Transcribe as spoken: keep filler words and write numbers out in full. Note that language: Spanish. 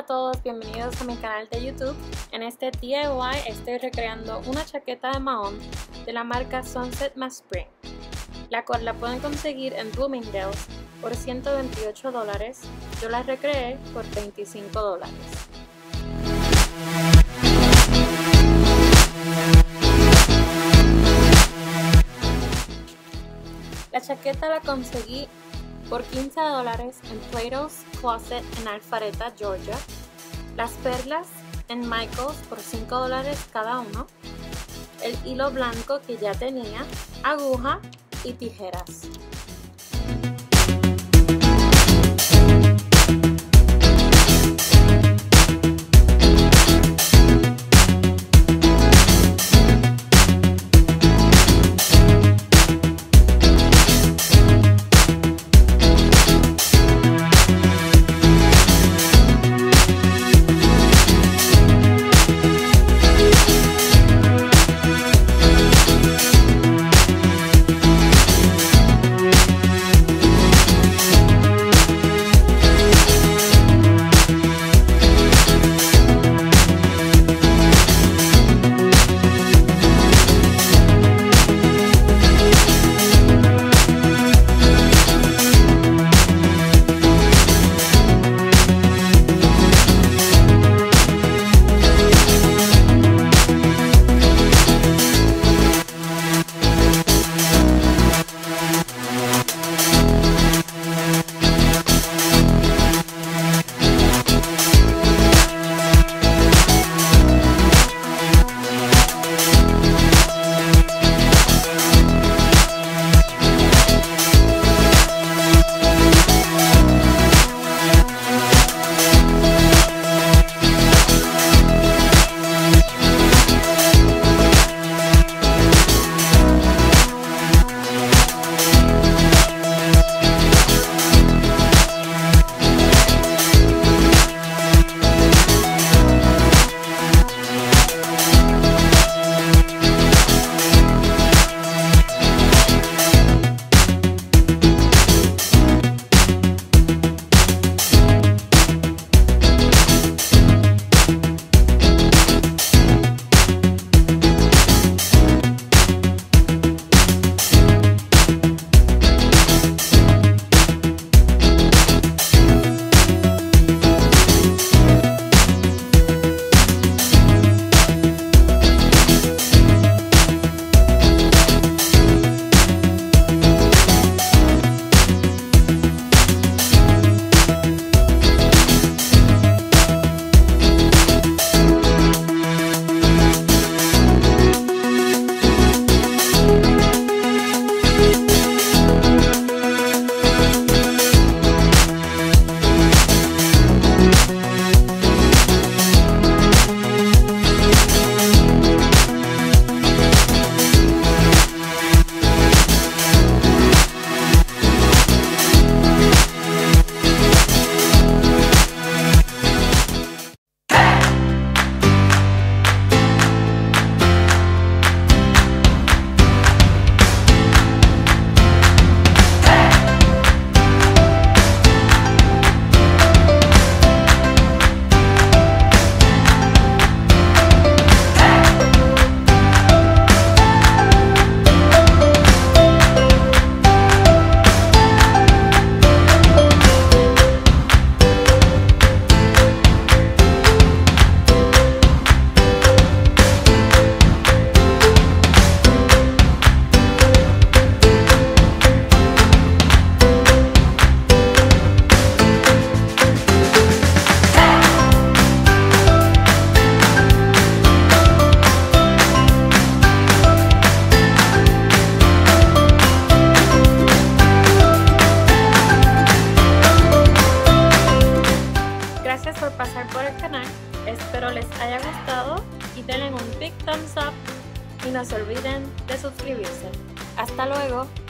Hola a todos, bienvenidos a mi canal de YouTube. En este D I Y estoy recreando una chaqueta de mahón de la marca Sunset Maspring, la cual la pueden conseguir en Bloomingdale por ciento veintiocho dólares. Yo la recreé por veinticinco dólares. La chaqueta la conseguí por quince dólares en Plato's Closet en Alfareta, Georgia. Las perlas en Michaels por cinco dólares cada uno. El hilo blanco que ya tenía, aguja y tijeras. Gracias por pasar por el canal, espero les haya gustado y denle un big thumbs up y no se olviden de suscribirse. Hasta luego.